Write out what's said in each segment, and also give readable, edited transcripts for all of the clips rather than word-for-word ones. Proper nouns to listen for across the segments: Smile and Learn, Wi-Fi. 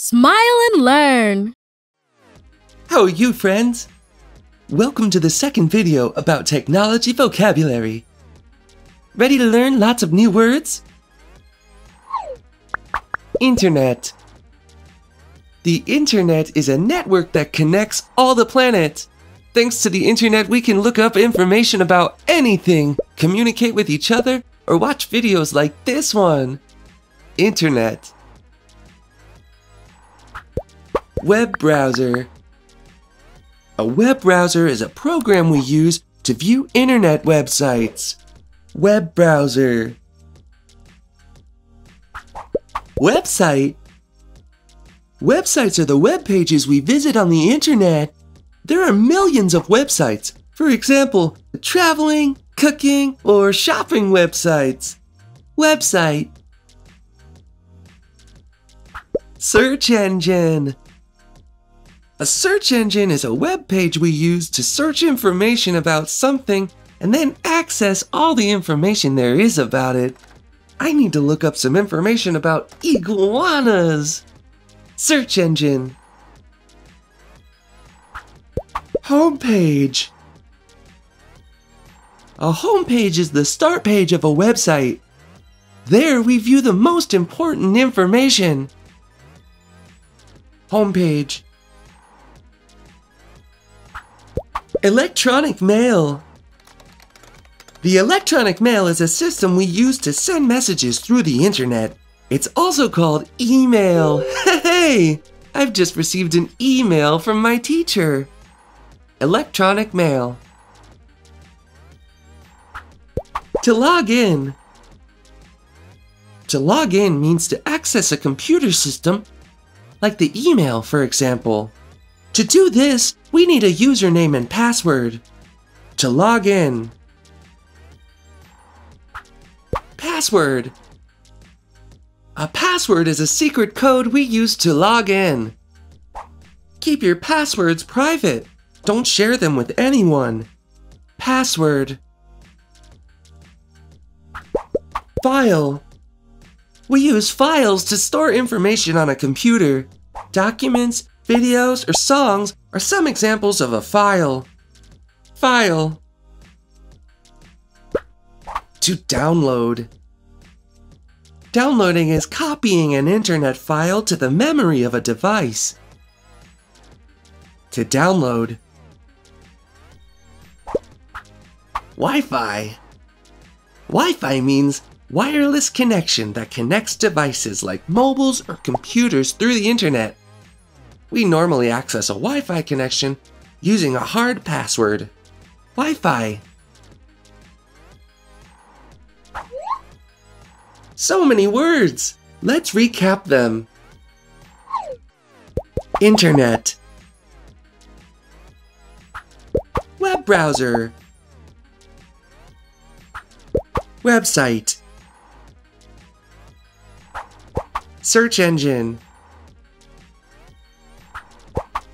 Smile and Learn! How are you, friends? Welcome to the second video about technology vocabulary. Ready to learn lots of new words? Internet. The internet is a network that connects all the planet. Thanks to the internet, we can look up information about anything, communicate with each other, or watch videos like this one. Internet. Web browser. A web browser is a program we use to view internet websites. Web browser. Website. Websites are the web pages we visit on the internet. There are millions of websites. For example, traveling, cooking, or shopping websites. Website. Search engine. A search engine is a web page we use to search information about something and then access all the information there is about it. I need to look up some information about iguanas. Search engine. Homepage. A homepage is the start page of a website. There we view the most important information. Homepage. Electronic mail. The electronic mail is a system we use to send messages through the internet. It's also called email. Hey! I've just received an email from my teacher. Electronic mail. To log in. To log in means to access a computer system, like the email, for example. To do this, we need a username and password. To log in. Password. A password is a secret code we use to log in. Keep your passwords private. Don't share them with anyone. Password. File. We use files to store information on a computer. Documents, videos, or songs are some examples of a file. File. To download. Downloading is copying an internet file to the memory of a device. To download. Wi-Fi. Wi-Fi means wireless connection that connects devices like mobiles or computers through the internet. We normally access a Wi-Fi connection using a hard password. Wi-Fi. So many words! Let's recap them. Internet. Web browser. Website. Search engine.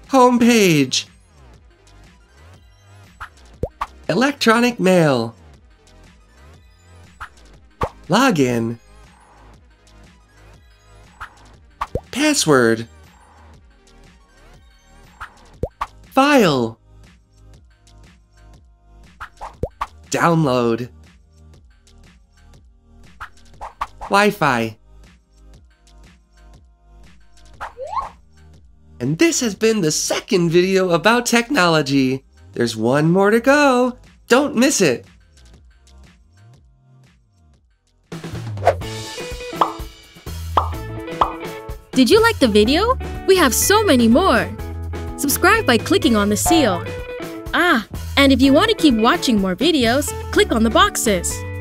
Homepage. Electronic mail. Login. Password. File. Download. Wi-Fi. And this has been the second video about technology. There's one more to go. Don't miss it. Did you like the video? We have so many more. Subscribe by clicking on the seal. And if you want to keep watching more videos, click on the boxes.